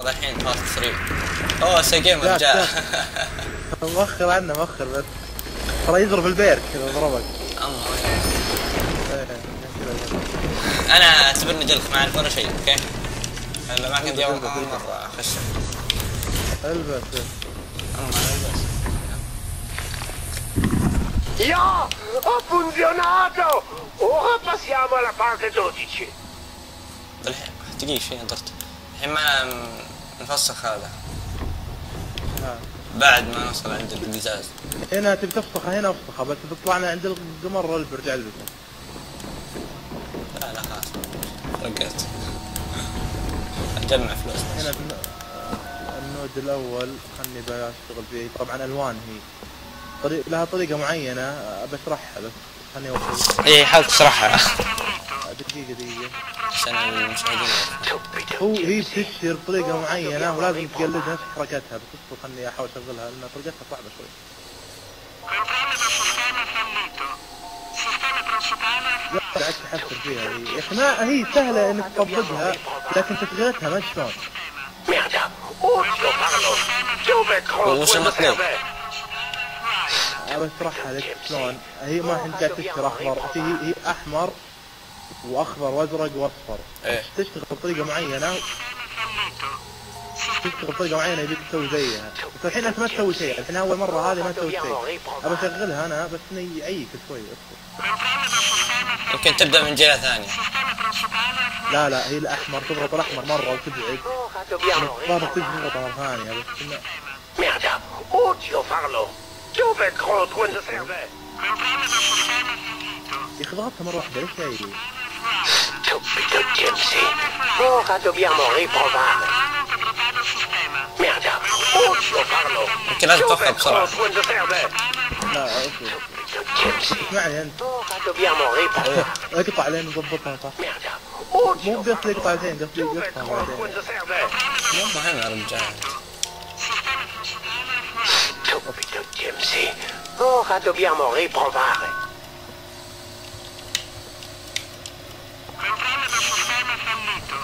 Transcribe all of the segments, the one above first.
هذا الحين بارت 3. اوه سي جيمر جاء. مؤخر عنه مؤخر بس. ترى يضرب البيرك كذا يضربك. الله انا اعتبرني جلخ ما اعرف ولا شيء اوكي؟ هلا ما كنت يوم مرة اخش. البس البس. Io ho funzionato! Ora passiamo alla parte 12. الحين دقيقة شوي انطرت. الحين ما نفسخ هذا. بعد ما نوصل عند القزاز. هنا تبي تفسخه هنا وفسخه بس بيطلعنا عند القمر اللي برجع البس. لا لا خلاص رقيت. اجمع فلوس. هنا النود الاول خلني بشتغل فيه طبعا الوان هي. لها طريقة معينة بشرحها بس خليني اوصل. ايه حاول تشرحها. دقيقة عشان المشاهدين هو هي بتشتغل بطريقة معينة ولازم تقلدها نفس حركتها بس خليني احاول اشغلها لان طريقتها صعبة شوي. لا قاعد تحسر فيها هي، يا اخي ما هي سهلة انك تطبقها لكن تشغيلتها ما شلون. وش المطلوب؟ أنا بشرحها لك شلون. هي ما الحين قاعد تشتغل أخضر، هي أحمر وأخضر وأزرق وأصفر. إيه. تشتغل بطريقة معينة. تشتغل بطريقة معينة يبيك تسوي زيها. بس الحين أنت ما تسوي شيء، الحين أول مرة هذه ما تسوي شيء. أبى أشغلها أنا بس إني أعيك شوي. يمكن تبدأ من جهة ثانية. لا لا هي الأحمر تضغط الأحمر مرة وتبعد. مرة تضغط مرة ثانية بس إنه. ميردا، أوديو فارلو. شوفك خلط وين تسير. ياخي ضغطتها مرة واحدة ليش جاي؟ Stupido Gypsy. Ora dobbiamo riprovare. Merda. Odio farlo. يمكن لازم تفكر بسرعة. لا اوكي. اسمعني انت. Ora dobbiamo riprovare. اقطع لين نظبطها صح. Merda. Odio. مو قصدي اقطع لين قصدي اقطع لين. يلا هنا رجع. Stupido Gypsy. Ora dobbiamo riprovare. Problema del sistema fallito.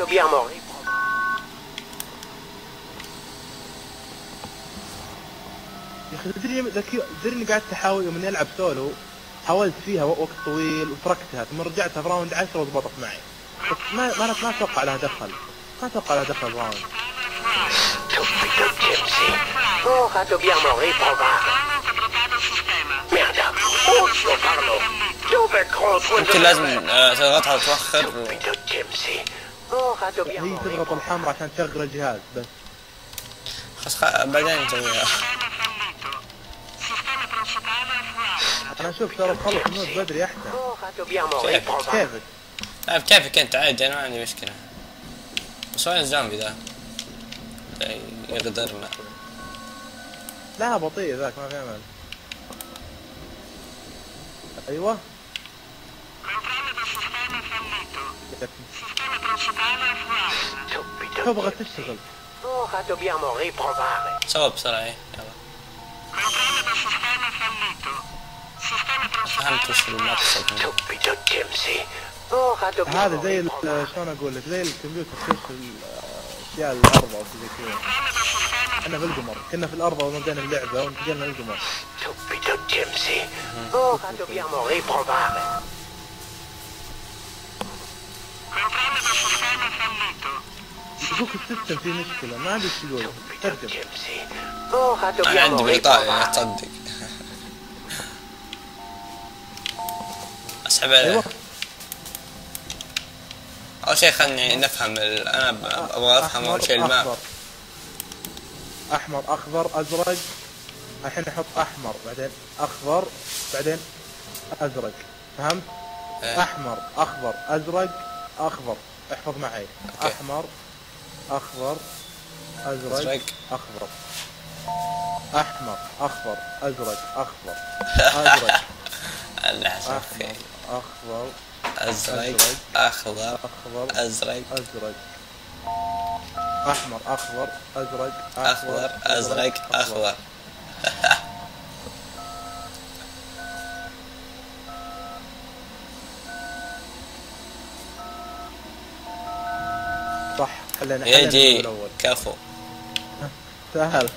Dobbiamo riprovare. يا اخي تدري قعدت احاول يوم اني العب سولو حاولت فيها وقت طويل وتركتها ثم رجعتها في راوند 10 وضبطت معي. بس ما اتوقع لها دخل. ما اتوقع لها دخل الراوند. Ora dobbiamo riprovare. Merda! Odio farlo! Dove croce? يمكن لازم تضغطها تؤخر. هي تضغط الحمراء عشان تشغل الجهاز بس. خلاص بعدين نسويها. أنا أشوف ترى تخلص النوت بدري أحسن. كيفك؟ لا بكيفك أنت عادي أنا ما عندي مشكلة. بس وين الزومبي ذا؟ يقدرنا. لا بطيء ذاك ما في أمل. ايوه تبغى تشتغل سوا بسرعه يلا فهمت وش المقصد هذا زي شلون اقول لك زي الكمبيوتر تشوف الاشياء الاربعه وكذا كذا احنا في القمر كنا في الارض وبدينا اللعبه وانتقلنا للقمر Stupido Gypsy. Ora dobbiamo riprovare. Programma da sistema fallito. شوف السيستم فيه مشكلة ما عاد يشتغل. Stupido Gypsy. Ora dobbiamo riprovare. تصدق. اسحب عليه. أول شيء خلني نفهم أنا أبغى أفهم أول شيء الماء. أحمر أخضر أزرق. الحين احط احمر بعدين اخضر بعدين ازرق فهمت؟ إيه. احمر اخضر ازرق اخضر احفظ معي أوكي. احمر اخضر ازرق اخضر احمر اخضر ازرق اخضر ازرق احمر اخضر ازرق اخضر ازرق ازرق احمر اخضر ازرق اخضر ازرق اخضر يجي كفو سهل.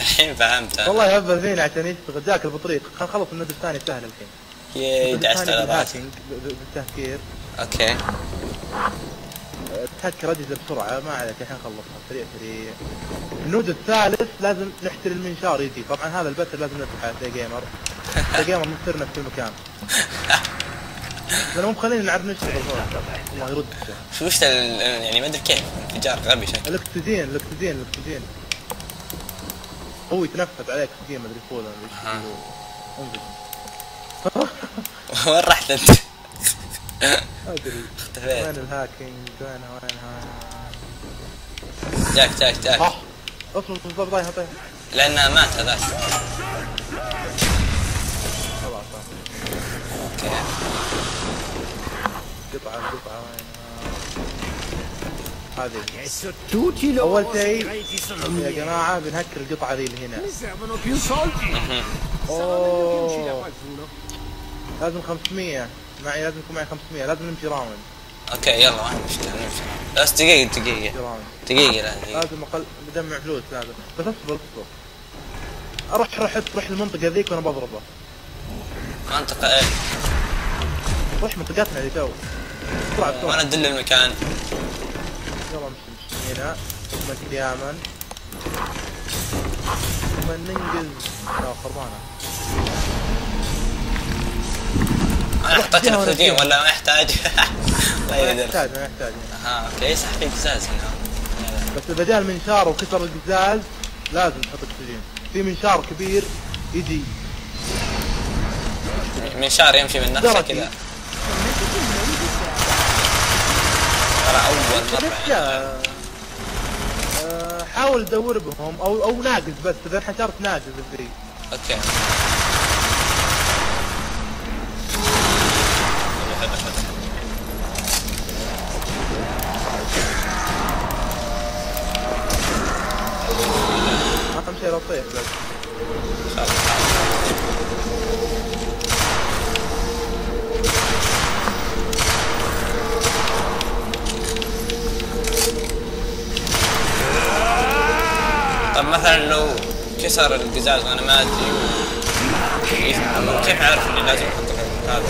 الحين فهمتها والله هبل فينا عشان يشتغل جاك البطريق. خلص النزل الثاني سهل الحين. ياي دعست على راسي بالتهكير. اوكي تهكر اجهزه بسرعه ما عليك الحين خلصها سريع سريع. النود الثالث لازم نحتل المنشار يجي. طبعا هذا البث لازم نفتحه يا جيمر. يا جيمر مصيرنا في المكان. لانه مو مخلينا نعرف نشتغل الله يرد. وش يعني ما ادري كيف انفجار غبي شكله. الاكسجين هو يتنفس عليك اكسجين ما ادري فول ما ادري انزل. وين رحت انت؟ ما ادري اختفيت. وين الهاكينج؟ وين جاك اصبر اصبر طايحه لانه مات هذاك. خلاص اوكي قطعه هذه اول شيء يا جماعه بنهكر القطعه ذي اللي هنا. اوه لازم 500 معي، لازم يكون معي 500، لازم نمشي راوند. اوكي يلا نمشي بس دقيقة لازم اقل بدمع فلوس لازم بس اصبر. روح المنطقة ذيك وانا بضربه. منطقة ايه؟ روح منطقتنا اللي تو بسرعة بسرعة وانا ادل المكان. يلا مشي هنا ثم كلياما ثم ننقز. لا خربانة انا حطيت الخدين ولا ما يحتاج؟ الله يقدر ما يحتاج. اها اوكي يصح في قزاز هنا بس اذا جاء المنشار وكسر القزاز لازم تحط الخدين. في منشار كبير يجي منشار يمشي من نفسه كذا. ترى اول مرة حاول تدوربهم او ناقز بس اذا انحشرت ناقز فيه. اوكي اهم شيء رطيح بس. طب مثلا لو كسر القزاز وانا ما ادري كيف اعرف اني لازم احط هذا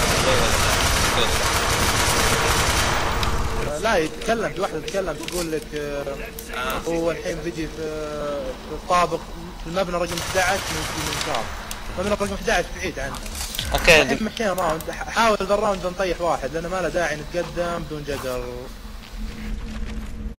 لا يتكلم. في واحدة تتكلم تقول لك هو الحين بيجي في الطابق في المبنى رقم 11 من اليسار. المبنى رقم 11 بعيد عنه. اوكي الحين مشينا راوند. حاول بالراوند نطيح واحد لانه ما له داعي نتقدم بدون جدر.